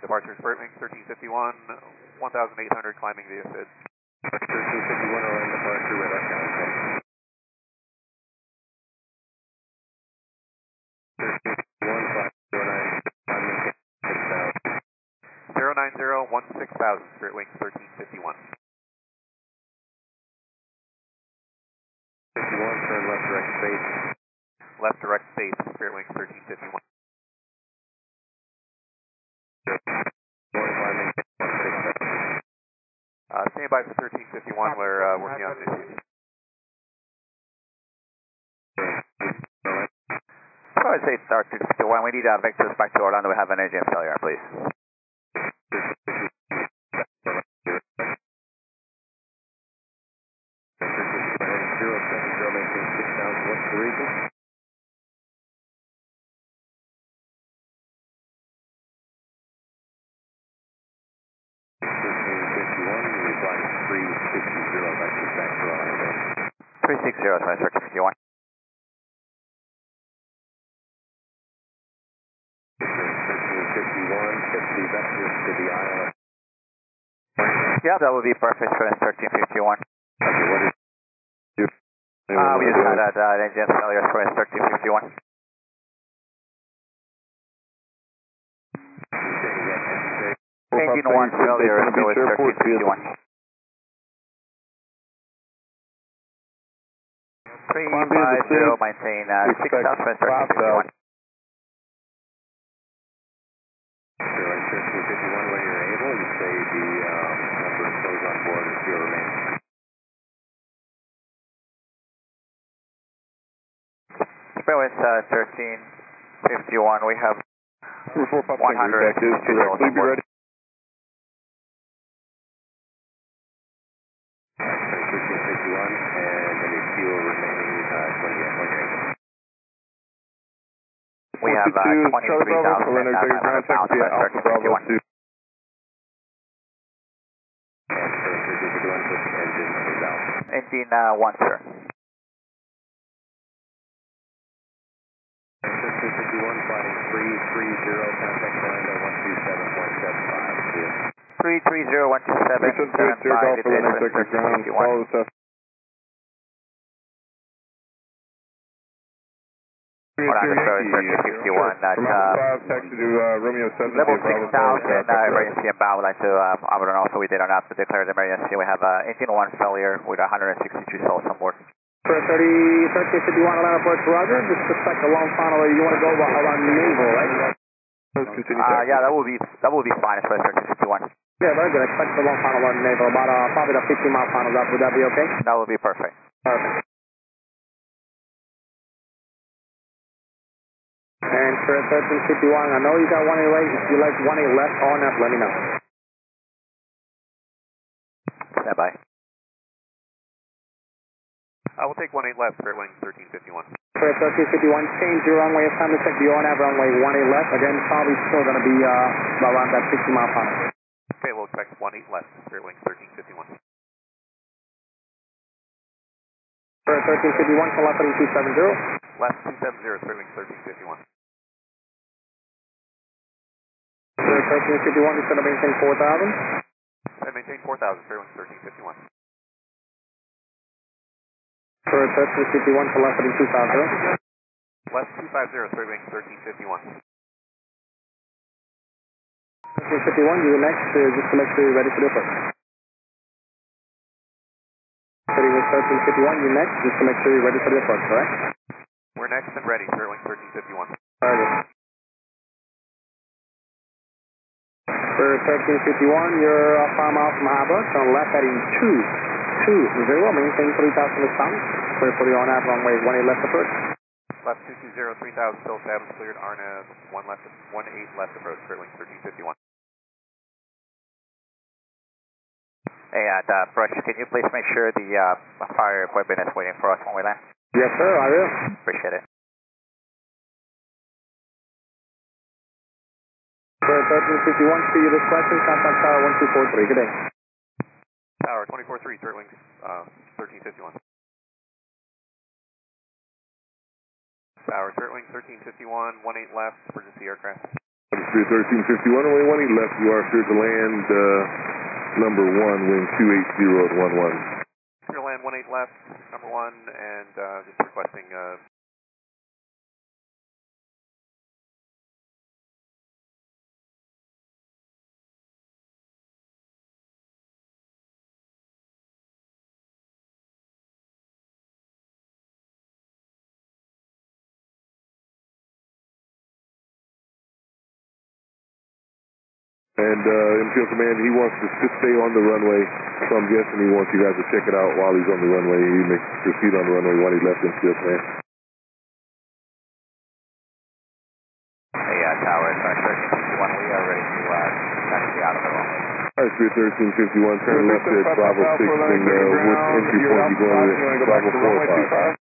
Departure Spirit Wings 1351, 1800 climbing via FID. 1351 on departure radar count. 09016,000 Spirit Wings 1351. 51, turn left direct space. Left direct space, Spirit Wings 1351. Stand by for 1351, we're working on this. So I'd say Dark 251, we need vectors back to Orlando, we have an AGM failure, please. What's the reason? Zero, so Circuit 51. Get the vectors to the ILS. Yeah, that would be perfect for 1351. Okay, what is it? We just had that engine failure for 1351. Engine 1 failure for 1351. 350, maintain 6000 for 1351. 1351, when you're able, you say the number of those on board is still remaining. Spirit Wings 1351, we have 100 individuals on board. 1351, and any fuel remaining. We have 23,000 pounds for 1351. Engine 1, sir. 1351, flying 330, contact Orlando 127.75. 330.127.75. Orlando Service 1351, that's Romeo 7, level 6,000, emergency inbound, would like to, I would also, we did not have to declare the emergency, we have 18-1 failure with 162 souls on board. 1351, Orlando Ports, roger, this looks like the long final, you want to go around Naval, right? Yeah, that will be fine, Express 1351. Yeah, very good, expect the long final on Naval, about probably the 50-mile final left, would that be okay? That would be perfect. Perfect. And for 1351, I know you got 1A left. If you like 1A left on that, let me know. Stand by. I will take 1A left, Spirit Wings 1351. For 1351, change your runway. It's time to check the ONAB runway 1A left. Again, probably still going to be around that 60-mile final. Okay, we'll expect 1A left, Spirit Wings 1351. For 1351, call out 3270. Left 270, Spirit Wings 1351. 1351 is going to maintain 4,000. I maintain 4,000, Spirit Wings 1351. For 1351, for left 3250. Left 250, Spirit Wings 1351. 1351, you're next, just to make sure you're ready for the approach. 1351, you're next, just to make sure you're ready for the approach, correct? We're next and ready, Spirit Wings 1351. All right. For 1351, you're 5 miles from Harbor, turn left heading 220, maintain 3,000 pounds. Clear for the ONAB runway 1A left approach. Left 220, 3,000 still established, cleared RNAV 1A left approach, Spirit Wings 1351. And Brush, can you please make sure the fire equipment is waiting for us when we land? Yes, sir, I will. Appreciate it. For 1351, see you this question, contact Tower 1243, good day. Tower 243, Spirit Wings 1351. Tower Spirit Wings 1351, 18 left, emergency aircraft. 1351, Spirit 1351 on wing 18 left. You are clear to land number 1, wing 280 at 11. Clear land 18 left, number 1, and just requesting... And MCO Command, he wants to stay on the runway, so I'm guessing he wants you guys to check it out while he's on the runway. He makes proceed on the runway while he left MCO Command. Hey, Tower, Spirit 1351, we are ready to actually out of the runway. All right, Spirit 1351, turn left at Bravo 6, and which entry point are you going to Bravo 4 or 5?